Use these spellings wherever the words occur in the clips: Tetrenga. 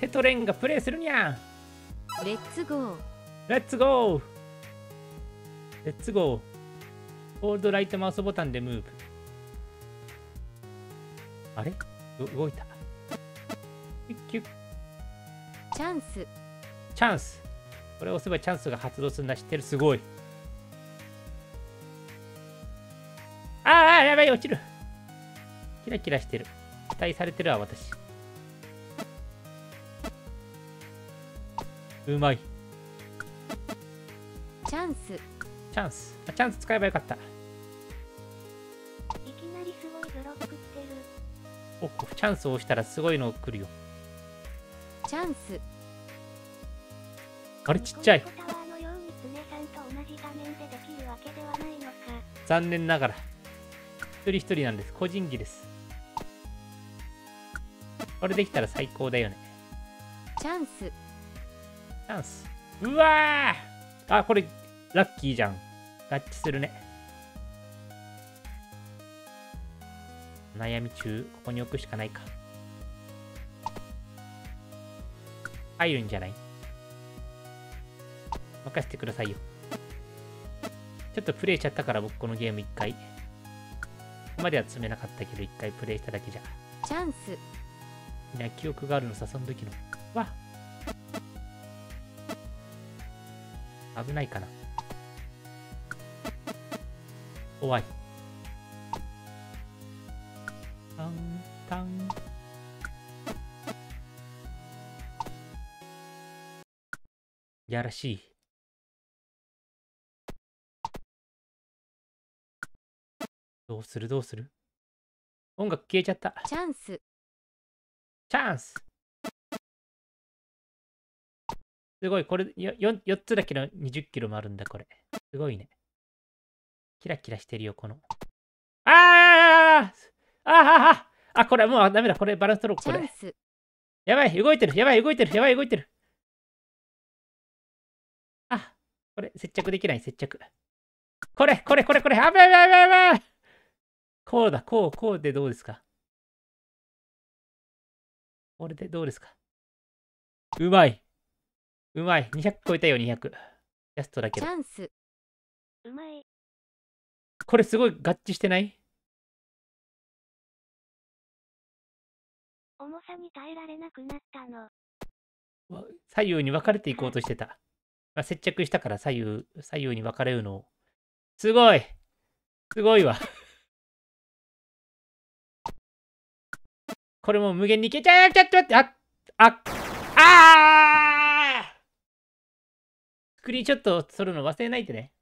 テトレンがプレイするにゃん。レッツゴーレッツゴーレッツゴー。ホールドライトマウスボタンでムーブ。あれ動いた。キュッキュッ。チャンスチャンス。これを押せばチャンスが発動するんだ。知ってる。すごい。ああやばい落ちる。キラキラしてる。期待されてるわ私。うまい。チャンスチャンス。あチャンス使えばよかった。いきなりすごいブロック来てる。おチャンスを押したらすごいの来るよ。チャンス。あれちっちゃい。残念ながら一人一人なんです。個人技です。これできたら最高だよね。チャンスチャンス。うわーあこれラッキーじゃん。合致するね。悩み中。ここに置くしかないか。入るんじゃない？任せてくださいよ。ちょっとプレイしちゃったから僕このゲーム一回。ここまでは詰めなかったけど一回プレイしただけじゃ。チャンス。いや、記憶があるのさ、その時の。わっ。危ないかな。怖い。タンタン。やらしい。どうするどうする。音楽消えちゃった。チャンスチャンス。すごい。これ4つだけの20キロもあるんだこれ。すごいね。キラキラしてるよ、この。あああああこれもうダメだ。これバランス取ろう、これ。やばい、動いてる。やばい、動いてる。やばい、動いてる。あ、これ、接着できない、接着。これ。危ない、危ない。こうだ、こうでどうですか？これでどうですか？うまい。200超えたよ、200。ラストだけど。チャンス。うまい。これすごい合致してない？重さに耐えられなくなったの。左右に分かれていこうとしてた。まあ、接着したから左右に分かれるのを。すごいわ。これも無限にいけちゃう。ちょっと待って。スクリーンショットを撮るの忘れないでね。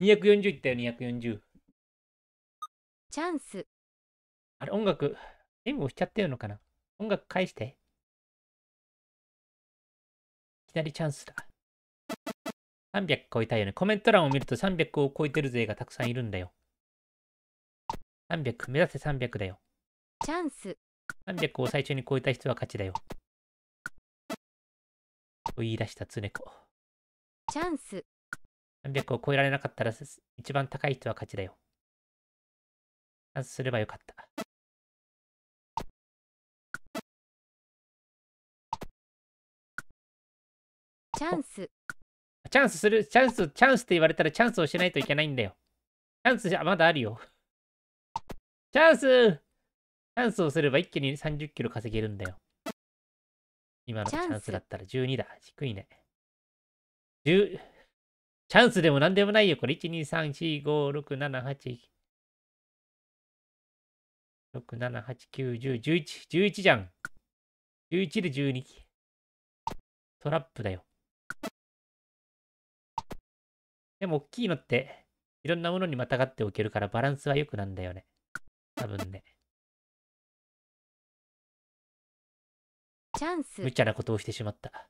240いったよ、240。チャンス。あれ、音楽、M 押しちゃってるのかな。音楽返して。いきなりチャンスだ。300超えたよね。コメント欄を見ると300を超えてる勢がたくさんいるんだよ。300、目指せ300だよ。チャンス。300を最初に超えた人は勝ちだよ。と言い出したつねこ。チャンス。300を超えられなかったら一番高い人は勝ちだよ。まずすればよかった。チャンス。チャンスする。チャンスって言われたらチャンスをしないといけないんだよ。チャンスじゃまだあるよ。チャンスをすれば一気に30キロ稼げるんだよ。今のチャンスだったら12だ。低いね。10。チャンスでもなんでもないよ。これ、1、2、3、4、5、6、7、8、6、7、8、9、10、11、11じゃん。11で12。トラップだよ。でも、大きいのって、いろんなものにまたがっておけるから、バランスは良くなんだよね。多分ね。チャンス。無茶なことをしてしまった。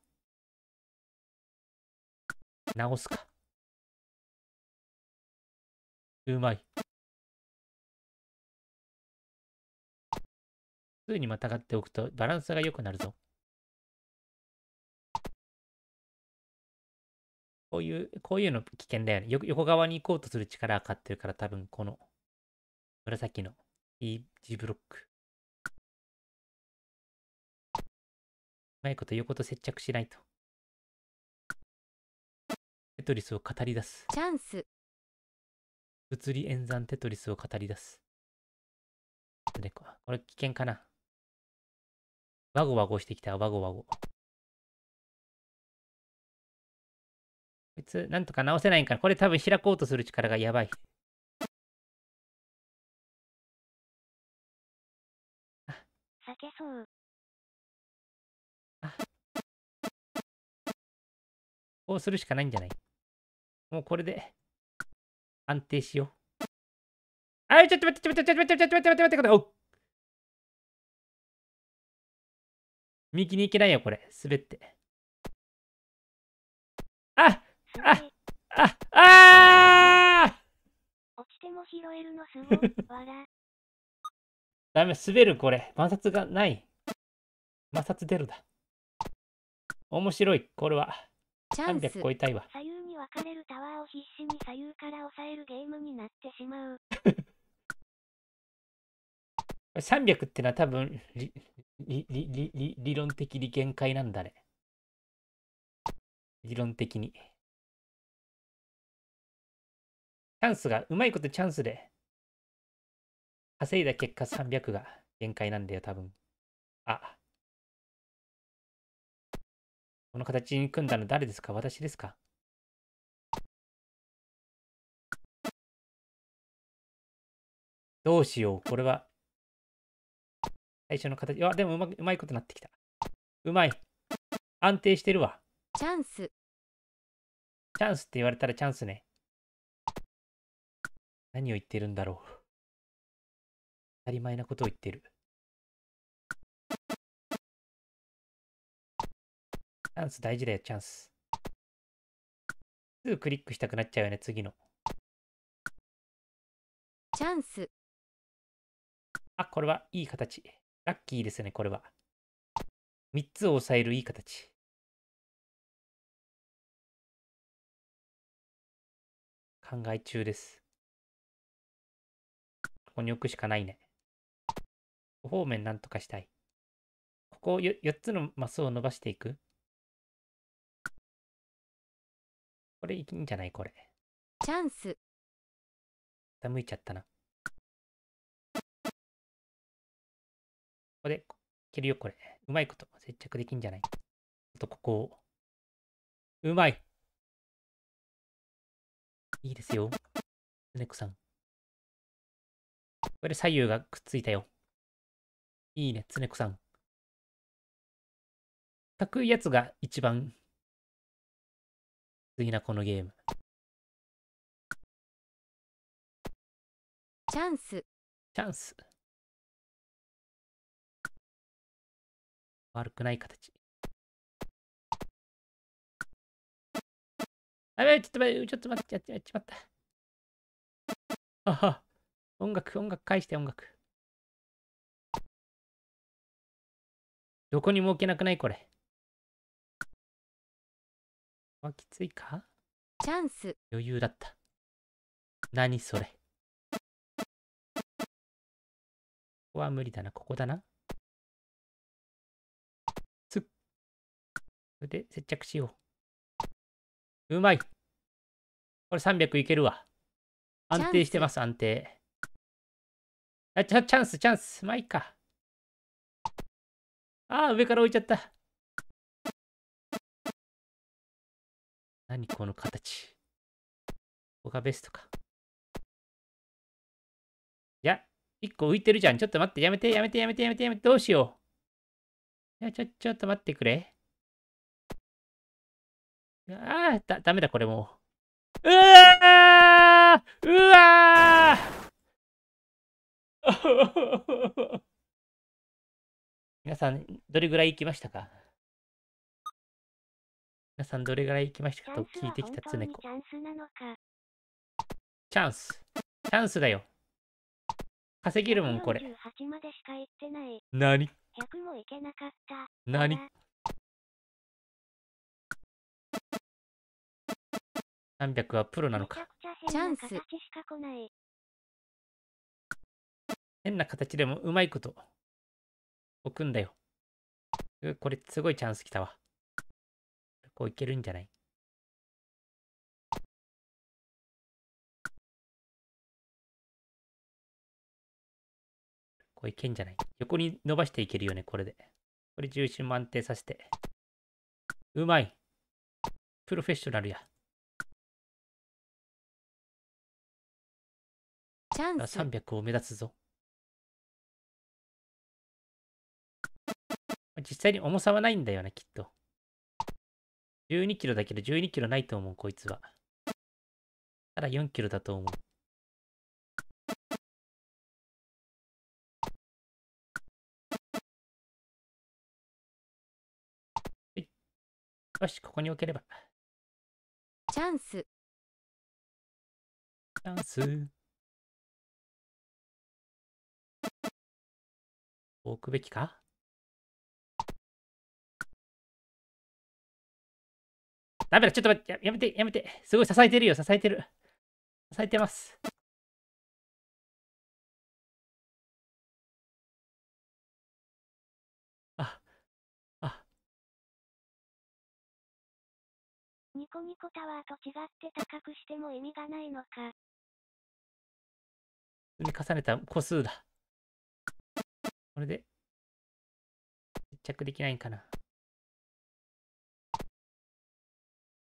直すか。うまい。普通にまたがっておくとバランスが良くなるぞ。こういうの危険だよね。横側に行こうとする力がかかってるから、多分この紫の E 字ブロック。まいこと言うこと接着しないと。テトリスを語り出す。チャンス。物理演算テトリスを語り出す。で、これ危険かな。ワゴワゴしてきた、ワゴワゴ。こいつ、なんとか直せないんかな。これ多分開こうとする力がやばい。避けそう。こうするしかないんじゃない？もうこれで安定しよう。あい、ちょっと待って、ちょっと待って。おっ。右に行けないよ、これ。滑って。落ちても拾えるのすごい。笑。ダメ、滑る、これ。摩擦がない。摩擦出るだ。面白い、これは。300超えたいわ。左右に分かれるタワーを必死に左右から押さえるゲームになってしまう。300ってのは多分理論的に限界なんだね。理論的に。チャンスがうまいことチャンスで稼いだ結果300が限界なんだよ多分。あ。この形に組んだの誰ですか？私ですか？どうしよう？これは最初の形。あ、でもうまいことなってきた。うまい。安定してるわ。チャンス。チャンスって言われたらチャンスね。何を言ってるんだろう。当たり前なことを言ってる。チャンス大事だよ、チャンス。すぐクリックしたくなっちゃうよね、次の。チャンス。あ、これはいい形。ラッキーですね、これは。3つを押さえるいい形。考え中です。ここに置くしかないね。5方面なんとかしたい。ここを4つのマスを伸ばしていく。これいいんじゃないこれ。チャンス。傾いちゃったな。ここで、いけるよ、これ。うまいこと。接着できんじゃない。ちょっとここを。うまい。いいですよ。スネコさん。これ左右がくっついたよ。いいね、つねこさん。かっこいいやつが一番。次なこのゲーム。チャンス。チャンス。悪くない形。あれ、ちょっと待って、やっちまった。あは。音楽返して、音楽。どこにも置けなくないこれ。あ、きついか？チャンス。余裕だった。何それ。ここは無理だな、ここだな。つっ。で、接着しよう。うまい。これ300いけるわ。安定してます、安定。あ、チャンス。まあいいか。ああ、上から置いちゃった。何この形。ここがベストか。いや、一個浮いてるじゃん。ちょっと待って、やめて。どうしよう。いや、ちょっと待ってくれ。ああ、ダメだ、これもう。うわー皆さん、どれぐらい行きましたか？皆さんどれぐらい行きましたかと聞いてきたつねこ。チャンス。チャンスだよ。稼げるもんこれ。なに？なに？ 300 はプロなのか。チャンス。変な形でもうまいこと置くんだよ。これすごいチャンス来たわ。こういけるんじゃない？こういけんじゃない？横に伸ばしていけるよね、これで。これ重心も安定させて。うまい。プロフェッショナルや。チャンス。300を目指すぞ。実際に重さはないんだよね、きっと。12キロだけど、12キロないと思う、こいつは。ただ4キロだと思う。よし、ここに置ければ。チャンス。チャンス。置くべきか？ダメだ、ちょっと待って、やめて。すごい支えてるよ、支えてます。ニコニコタワーと違って高くしても意味がないのか。重ねた個数だ。これで接着できないんかな。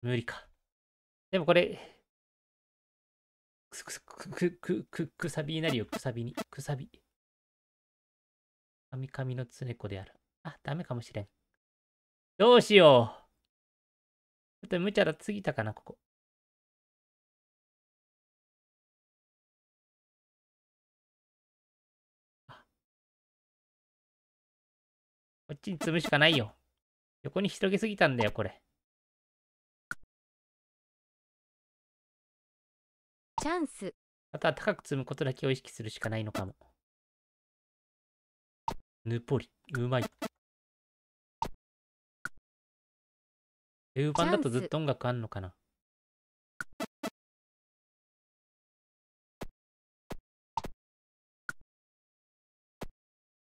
無理か。でもこれくさびになるよ、くさび。神々のつねこである。あ、ダメかもしれん。どうしよう。ちょっと無茶だ過ぎたかな、ここ。こっちに積むしかないよ。横に広げすぎたんだよ、これ。チャンス。あとは高く積むことだけを意識するしかないのかも。ぬぽり、うまい。U 版だとずっと音楽あんのかな。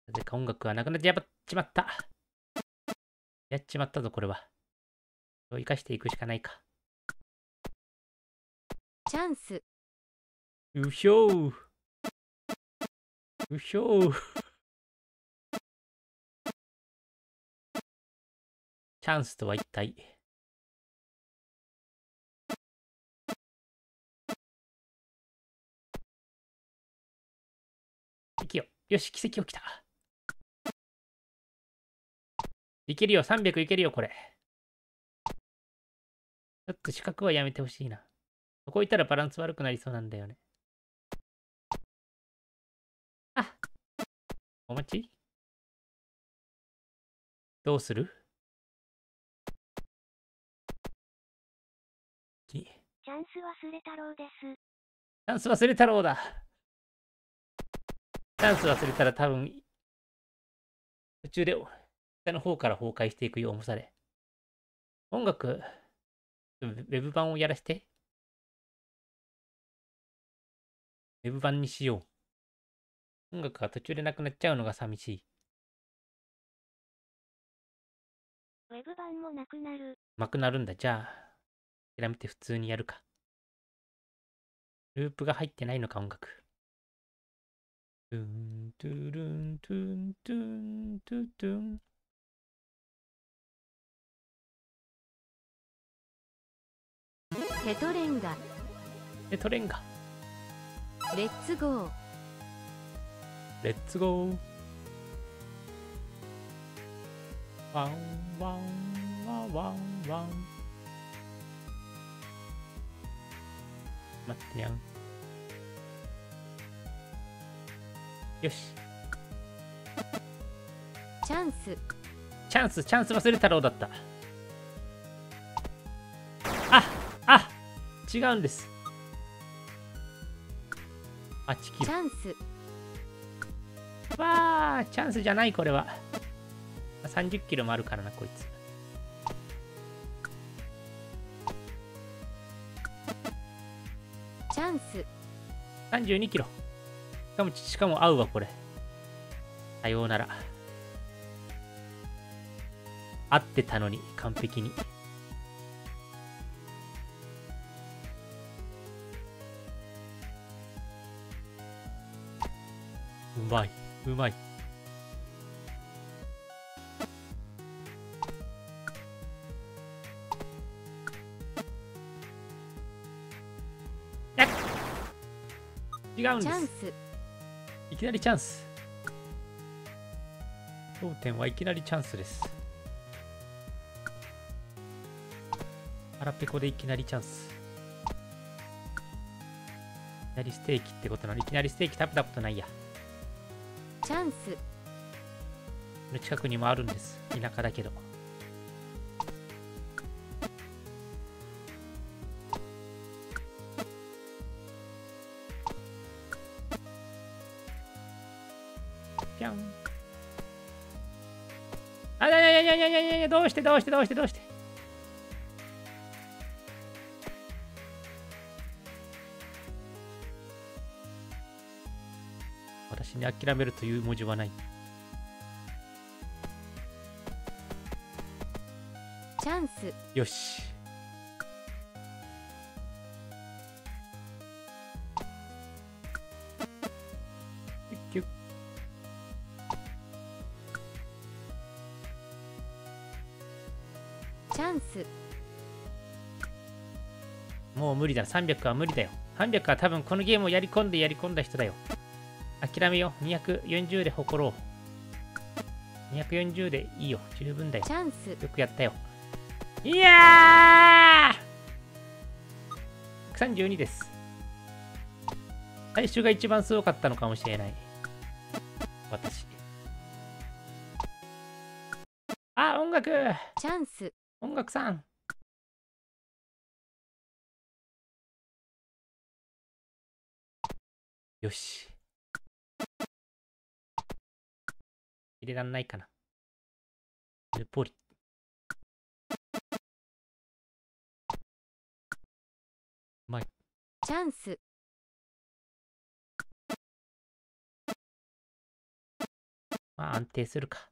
なぜか音楽はなくなってやっちまった。やっちまったぞ、これは。生かしていくしかないか。チャンス。うひょう。うひょう。チャンスとは一体。奇跡よ。よし、奇跡起きた。いけるよ、300いけるよ、これ。ちょっと四角はやめてほしいな。ここいたらバランス悪くなりそうなんだよね。あ、お待ち？どうする？チャンス忘れ太郎です。チャンス忘れ太郎だ。チャンス忘れたら多分、途中で下の方から崩壊していくよ、重さで。音楽、ウェブ版をやらして。ウェブ版にしよう。音楽が途中でなくなっちゃうのが寂しい。ウェブ版もなくなる。なくなるんだ、じゃあ。諦めて普通にやるか。ループが入ってないのか、音楽。トゥントゥルントゥントゥントゥントゥン。テトレンガ。テトレンガ。レッツゴー。レッツゴー。ワンワンワンワンワン。待ってやん。よし。チャンス。チャンス忘れ太郎だった。違うんです。8キロ。チャンス。わあ、チャンスじゃない、これは。30キロもあるからな、こいつ。チャンス。32キロ。しかも合うわ、これ。さようなら。合ってたのに、完璧に。うまい、うまい。違うんです。いきなりチャンス。当店はいきなりチャンスです。腹ペコでいきなりチャンス。いきなりステーキってことなの。いきなりステーキ食べたことないや。チャンス。近くにもあるんです、田舎だけど。ぴゃん。あ、いやいやいやいやいやいや、どうして。私に諦めるという文字はない。チャンス。よし。キュッ。チャンス。もう無理だ。300は無理だよ。300は多分このゲームをやり込んだ人だよ。諦めよう。240で誇ろう。240でいいよ。十分だよ。チャンス。よくやったよ。いやー !132 です。最終が一番すごかったのかもしれない。私。あ、音楽。チャンス。音楽さん。よし。入れらんないかな。ルポリ。うまい。チャンス。まあ安定するか。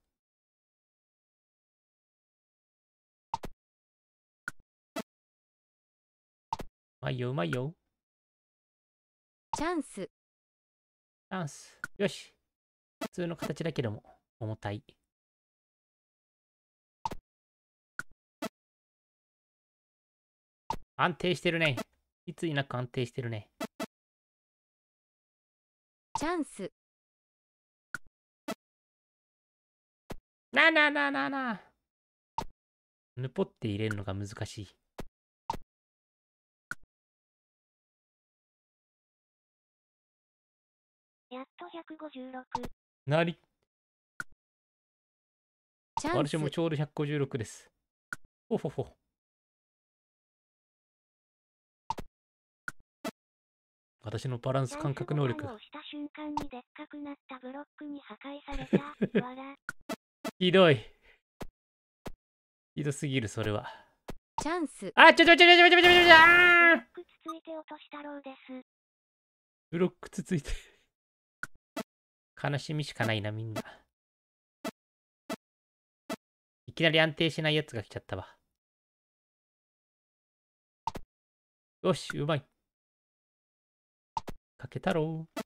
うまいよ。チャンス。よし。普通の形だけども重たい。安定してるね。いつになく安定してるね。チャンス。なあ。ぬぽって入れるのが難しい。やっと156。なり。私もちょうど156です。ほほほ。私のバランス感覚能力。ひどい。ひどすぎる、それは。チャンス。あ、ちょ。ブロックつついて落としたろうです。ブロックつついて。悲しみしかないな、みんな。いきなり安定しないやつが来ちゃったわ。よし、うまい。かけたろう。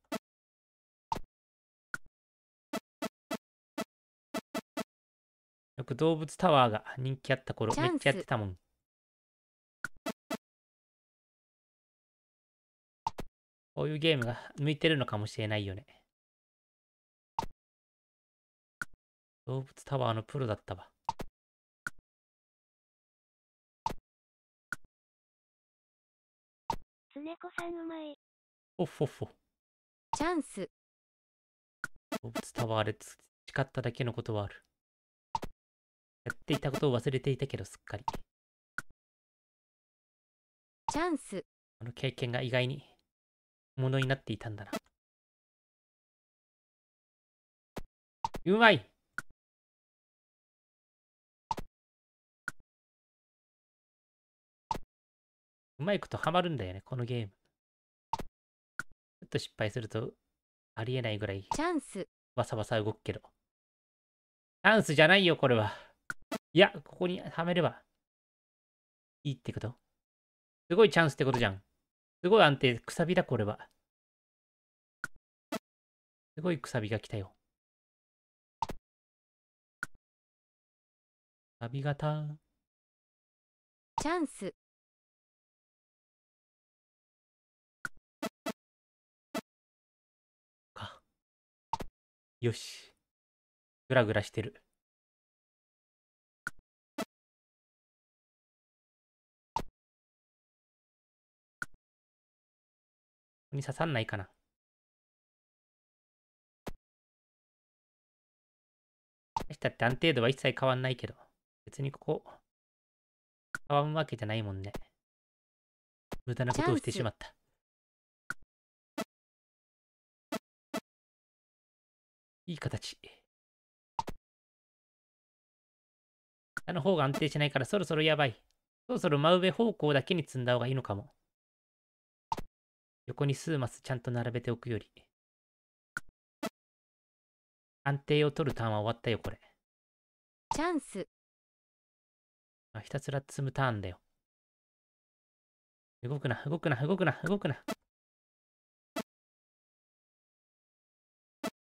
よく動物タワーが人気あった頃、めっちゃやってたもん。こういうゲームが向いてるのかもしれないよね。動物タワーのプロだったわ。つねこさんうまい。おっほっほ。チャンス。動物タワーで培っただけのことはある。やっていたことを忘れていたけど、すっかり。チャンス。あの経験が意外にものになっていたんだな。うまい。うまいことハマるんだよね、このゲーム。ちょっと失敗すると、ありえないぐらい、チャンス。バサバサ動くけど。チャンスじゃないよ、これは。いや、ここにはめればいいってこと。すごいチャンスってことじゃん。すごい安定。くさびだ、これは。すごいくさびが来たよ。くさび型。チャンス。か。よし。ぐらぐらしてる。ここに刺さんないかな。したって安定度は一切変わんないけど、別にここ変わんわけじゃないもんね。無駄なことをしてしまった。いい形。下の方が安定しないからそろそろやばい。そろそろ真上方向だけに積んだ方がいいのかも。横に数マスちゃんと並べておくより。安定を取るターンは終わったよ、これ。チャンス。あ、ひたすら積むターンだよ。動くな、動くな、動くな、動くな。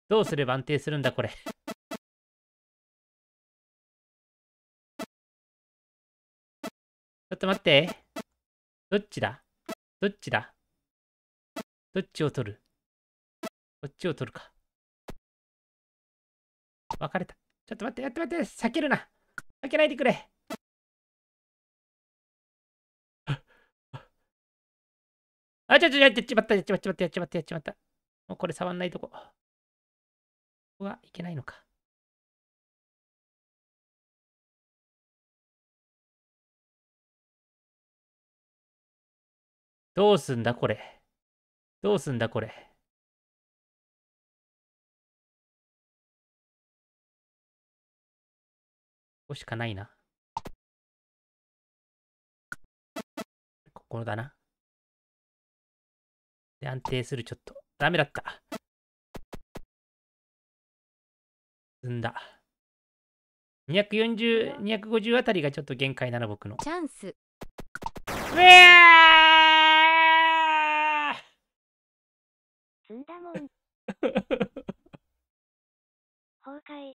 どうすれば安定するんだ、これ。ちょっと待って。どっちだ？どっちだ？どっちを取る？こっちを取るか。分かれた。ちょっと待って、避けるな。避けないでくれ。あ、やっちまった。もうこれ触んないとこ。ここはいけないのか。どうすんだ、これ。ここしかないな。ここだな。で、安定する、ちょっと。ダメだった。積んだ。240、250あたりがちょっと限界なら僕の。チャンス。うえー！積んだもん。崩壊。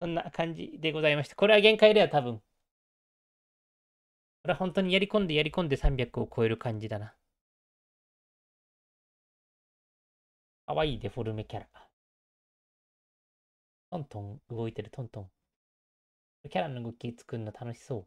そんな感じでございました。これは限界だよ、多分。これは本当にやり込んでやり込んで300を超える感じだな。かわいいデフォルメキャラ。トントン動いてる、トントン。キャラの動き作るの楽しそう。